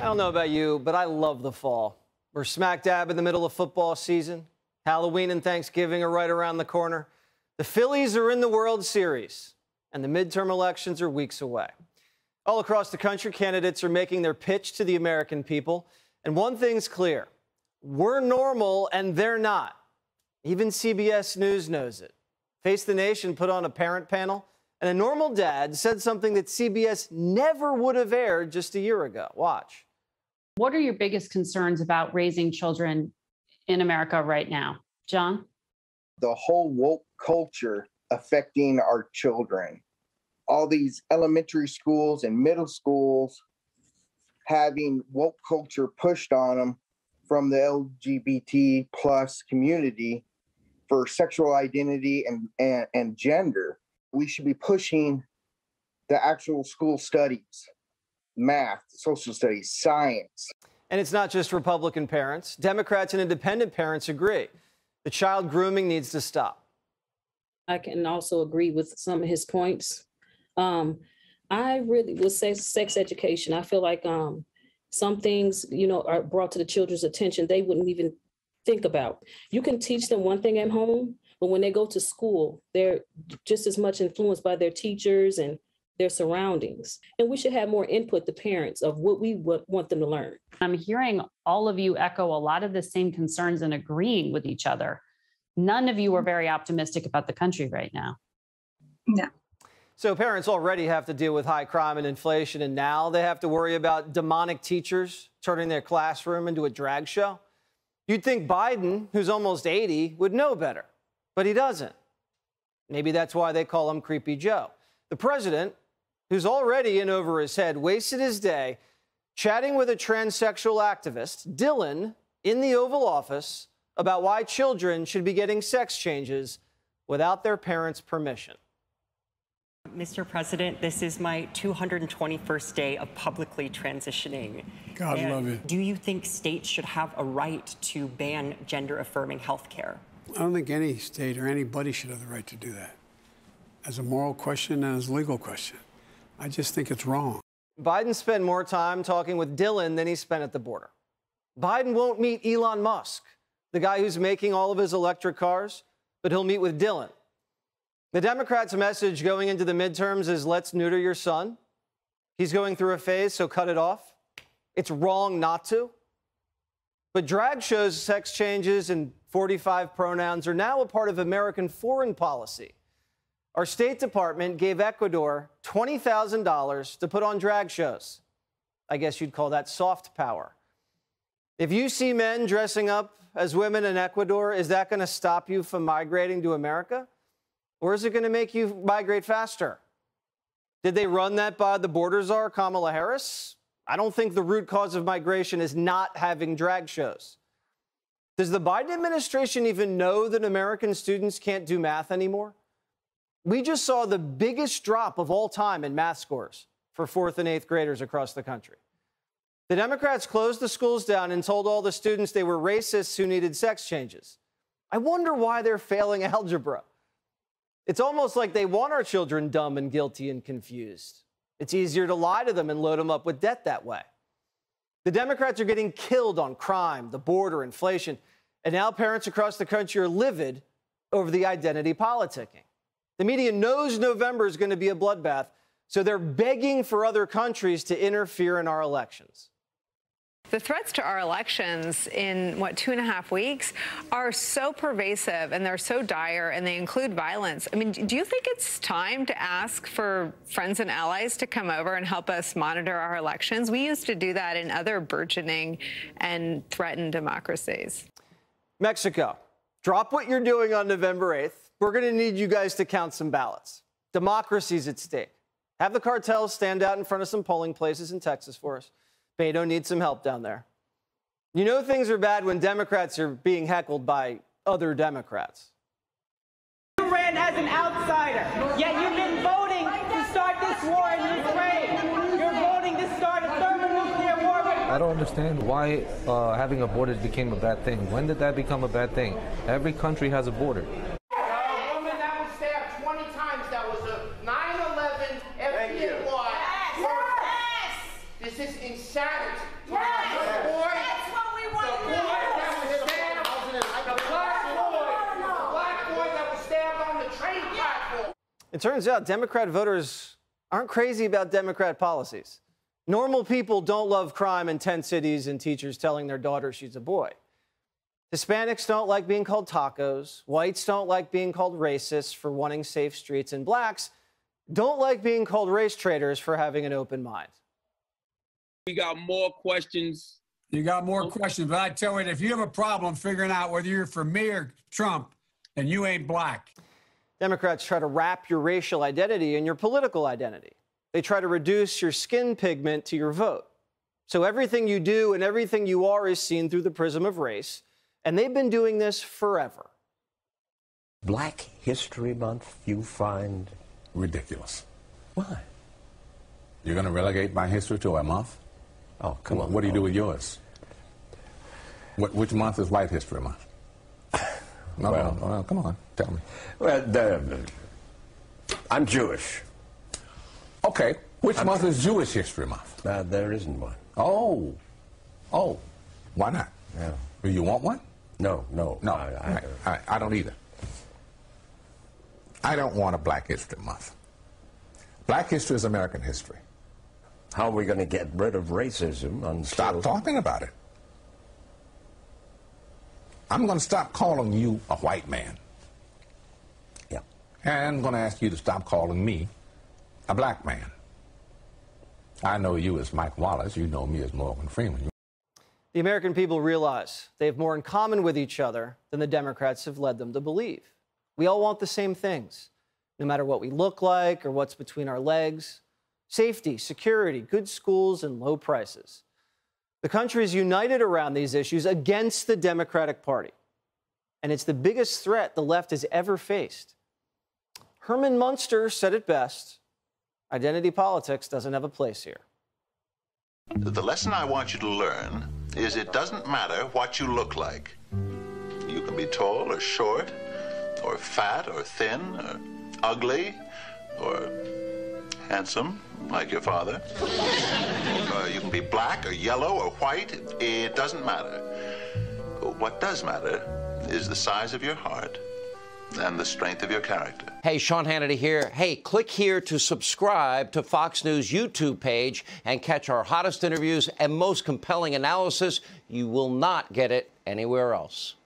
I don't know about you, but I love the fall. We're smack dab in the middle of football season. Halloween and Thanksgiving are right around the corner. The Phillies are in the World Series, and the midterm elections are weeks away. All across the country, candidates are making their pitch to the American people. And one thing's clear. We're normal, and they're not. Even CBS News knows it. Face the Nation put on a parent panel, and a normal dad said something that CBS never would have aired just a year ago. Watch. What are your biggest concerns about raising children in America right now? John? The whole woke culture affecting our children. All these elementary schools and middle schools having woke culture pushed on them from the LGBT plus community for sexual identity and gender. We should be pushing the actual school studies, math, social studies, science. And it's not just Republican parents. Democrats and independent parents agree. The child grooming needs to stop. I can also agree with some of his points. I really would say sex education. I feel like some things, you know, are brought to the children's attention they wouldn't even think about. You can teach them one thing at home, but when they go to school, they're just as much influenced by their teachers and their surroundings. And we should have more input, the parents, of what we want them to learn. I'm hearing all of you echo a lot of the same concerns and agreeing with each other. None of you are very optimistic about the country right now. No. So parents already have to deal with high crime and inflation, and now they have to worry about demonic teachers turning their classroom into a drag show. You'd think Biden, who's almost 80, would know better, but he doesn't. Maybe that's why they call him Creepy Joe. The president, who's already in over his head, wasted his day chatting with a transsexual activist, Dylan, in the Oval Office about why children should be getting sex changes without their parents' permission. Mr. President, this is my 221st day of publicly transitioning. God love you. Do you think states should have a right to ban gender-affirming health care? I don't think any state or anybody should have the right to do that. As a moral question and as a legal question. I just think it's wrong. Biden spent more time talking with Dylan than he spent at the border. Biden won't meet Elon Musk, the guy who's making all of his electric cars, but he'll meet with Dylan. The Democrats' message going into the midterms is, let's neuter your son. He's going through a phase, so cut it off. It's wrong not to. But drag shows, sex changes, and 45 pronouns are now a part of American foreign policy. Our State Department gave Ecuador $20,000 to put on drag shows. I guess you'd call that soft power. If you see men dressing up as women in Ecuador, is that going to stop you from migrating to America? Or is it going to make you migrate faster? Did they run that by the border czar, Kamala Harris? I don't think the root cause of migration is not having drag shows. Does the Biden administration even know that American students can't do math anymore? We just saw the biggest drop of all time in math scores for 4th and 8th graders across the country. The Democrats closed the schools down and told all the students they were racists who needed sex changes. I wonder why they're failing algebra. It's almost like they want our children dumb and guilty and confused. It's easier to lie to them and load them up with debt that way. The Democrats are getting killed on crime, the border, inflation, and now parents across the country are livid over the identity politicking. The media knows November is going to be a bloodbath, so they're begging for other countries to interfere in our elections. The threats to our elections in, 2.5 weeks are so pervasive and they're so dire and they include violence. I mean, do you think it's time to ask for friends and allies to come over and help us monitor our elections? We used to do that in other burgeoning and threatened democracies. Mexico, drop what you're doing on November 8th. We're going to need you guys to count some ballots. Democracy's at stake. Have the cartels stand out in front of some polling places in Texas for us. Beto needs some help down there. You know things are bad when Democrats are being heckled by other Democrats. You ran as an outsider, yet you've been voting to start this war in Ukraine. You're voting to start a thermonuclear war. I don't understand why having a border became a bad thing. When did that become a bad thing? Every country has a border. A woman that was stabbed 20 times, that was a 9/11 FBI. This is insanity. It turns out Democrat voters aren't crazy about Democrat policies. Normal people don't love crime in tent cities and teachers telling their daughter she's a boy. Hispanics don't like being called tacos. Whites don't like being called racist for wanting safe streets. And blacks don't like being called race traitors for having an open mind. We got more questions. You got more questions. But I tell you, if you have a problem figuring out whether you're for me or Trump, then you ain't black. Democrats try to wrap your racial identity in your political identity. They try to reduce your skin pigment to your vote. So everything you do and everything you are is seen through the prism of race. And they've been doing this forever. Black History Month, you find ridiculous. Why? You're going to relegate my history to a month? Oh, come on. What do you do with yours? Which month is White History Month? No, well, no, come on, tell me. Well, I'm Jewish. Okay, which month is Jewish History Month? There isn't one. Oh, why not? Yeah. Do you want one? No, no, no. I don't either. I don't want a Black History Month. Black history is American history. How are we going to get rid of racism? Until... Stop talking about it. I'm going to stop calling you a white man. Yeah. And I'm going to ask you to stop calling me a black man. I know you as Mike Wallace. You know me as Morgan Freeman. The American people realize they have more in common with each other than the Democrats have led them to believe. We all want the same things, no matter what we look like or what's between our legs. Safety, security, good schools, and low prices. The country is united around these issues against the Democratic Party. And it's the biggest threat the left has ever faced. Herman Munster said it best, identity politics doesn't have a place here. The lesson I want you to learn is it doesn't matter what you look like. You can be tall or short, or fat or thin, or ugly, or handsome, like your father. You can be black or yellow or white. It doesn't matter. What does matter is the size of your heart and the strength of your character. Hey, Sean Hannity here. Hey, click here to subscribe to Fox News YouTube page and catch our hottest interviews and most compelling analysis. You will not get it anywhere else.